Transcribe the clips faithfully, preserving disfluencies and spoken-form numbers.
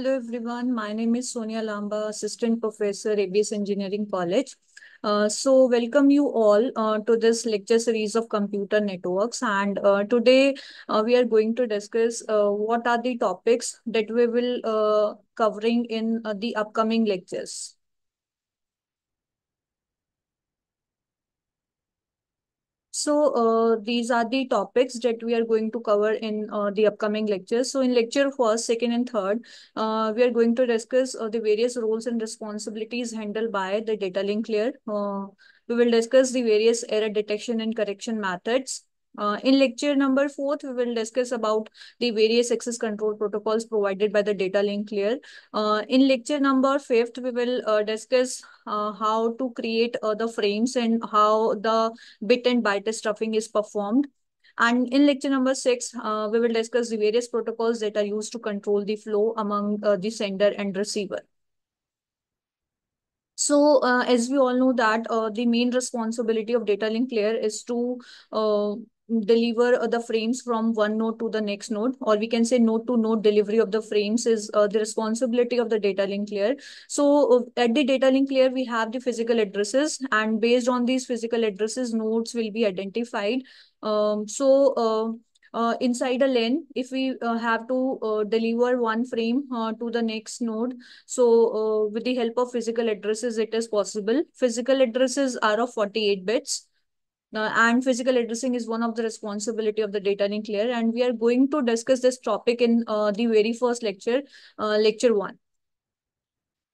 Hello everyone, my name is Sonia Lamba, Assistant Professor, A B E S Engineering College. Uh, so welcome you all uh, to this lecture series of computer networks, and uh, today uh, we are going to discuss uh, what are the topics that we will uh, covering in uh, the upcoming lectures. So uh, these are the topics that we are going to cover in uh, the upcoming lectures. So in lecture first, second and third, uh, we are going to discuss uh, the various roles and responsibilities handled by the data link layer. Uh, we will discuss the various error detection and correction methods. Uh, in lecture number fourth, we will discuss about the various access control protocols provided by the data link layer. Uh, in lecture number fifth, we will uh, discuss uh, how to create uh, the frames and how the bit and byte stuffing is performed. And in lecture number six, uh, we will discuss the various protocols that are used to control the flow among uh, the sender and receiver. So uh, as we all know that uh, the main responsibility of data link layer is to uh, deliver the frames from one node to the next node, or we can say node to node delivery of the frames is uh, the responsibility of the data link layer. So uh, at the data link layer, we have the physical addresses, and based on these physical addresses, nodes will be identified. Um, so uh, uh, inside a LAN, if we uh, have to uh, deliver one frame uh, to the next node, so uh, with the help of physical addresses, it is possible. Physical addresses are of forty-eight bits. Uh, and physical addressing is one of the responsibility of the data link layer, and we are going to discuss this topic in uh, the very first lecture, uh, lecture one.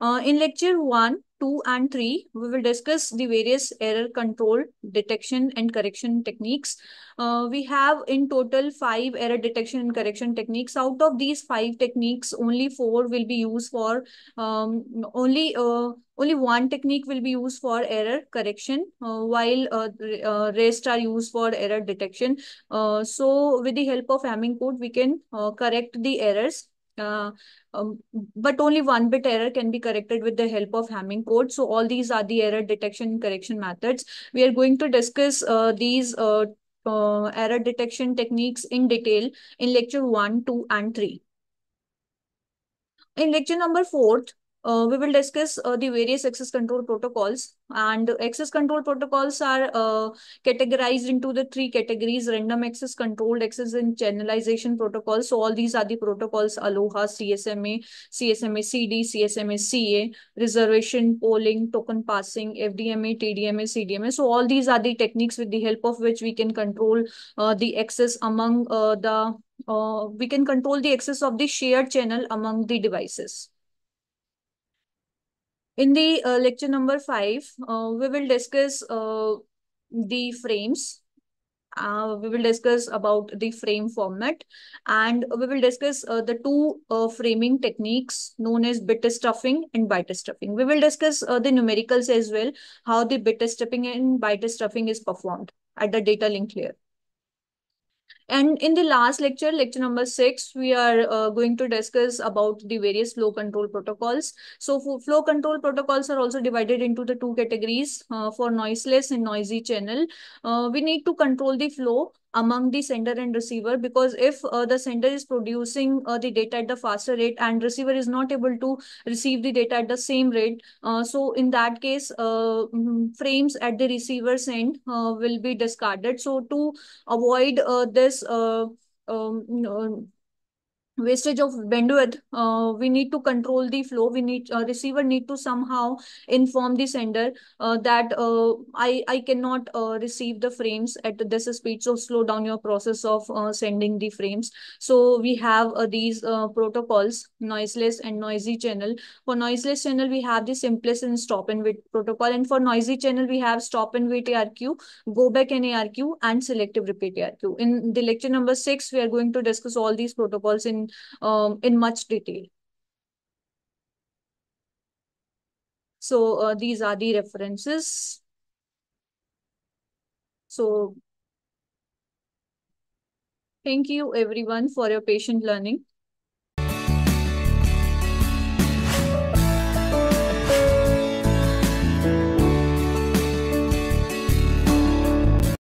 Uh, in lecture one, two and three, we will discuss the various error control, detection and correction techniques. Uh, we have in total five error detection and correction techniques. Out of these five techniques, only four will be used for, um, only uh, only one technique will be used for error correction, uh, while uh, uh, rest are used for error detection. Uh, so with the help of Hamming code, we can uh, correct the errors. Uh, um, but only one bit error can be corrected with the help of Hamming code. So all these are the error detection and correction methods. We are going to discuss uh, these uh, uh, error detection techniques in detail in lecture one, two, and three. In lecture number four, uh, we will discuss uh, the various access control protocols. And access control protocols are uh, categorized into the three categories: random access, controlled access, and channelization protocols. So all these are the protocols: Aloha, C S M A, C S M A C D, C S M A C A, reservation, polling, token passing, F D M A, T D M A, C D M A. So all these are the techniques with the help of which we can control uh, the access among uh, the, uh, we can control the access of the shared channel among the devices. In the uh, lecture number five, uh, we will discuss uh, the frames. Uh, we will discuss about the frame format, and we will discuss uh, the two uh, framing techniques known as bit stuffing and byte stuffing. We will discuss uh, the numericals as well, how the bit stuffing and byte stuffing is performed at the data link layer. And in the last lecture, lecture number six, we are uh, going to discuss about the various flow control protocols. So for flow control protocols are also divided into the two categories uh, for noiseless and noisy channel. Uh, we need to control the flow among the sender and receiver, because if uh, the sender is producing uh, the data at the faster rate and receiver is not able to receive the data at the same rate, uh, so in that case, uh, frames at the receiver's end uh, will be discarded. So to avoid uh, this uh, um, you know, wastage of bandwidth, uh, we need to control the flow. We need uh, receiver need to somehow inform the sender uh, that uh, I, I cannot uh, receive the frames at this speed, so slow down your process of uh, sending the frames. So we have uh, these uh, protocols, noiseless and noisy channel. For noiseless channel, we have the simplest and stop and wait protocol, and for noisy channel, we have stop and wait A R Q, go back and A R Q, and selective repeat A R Q. In the lecture number six, we are going to discuss all these protocols in Um, in much detail. So uh, these are the references. So thank you everyone for your patient learning.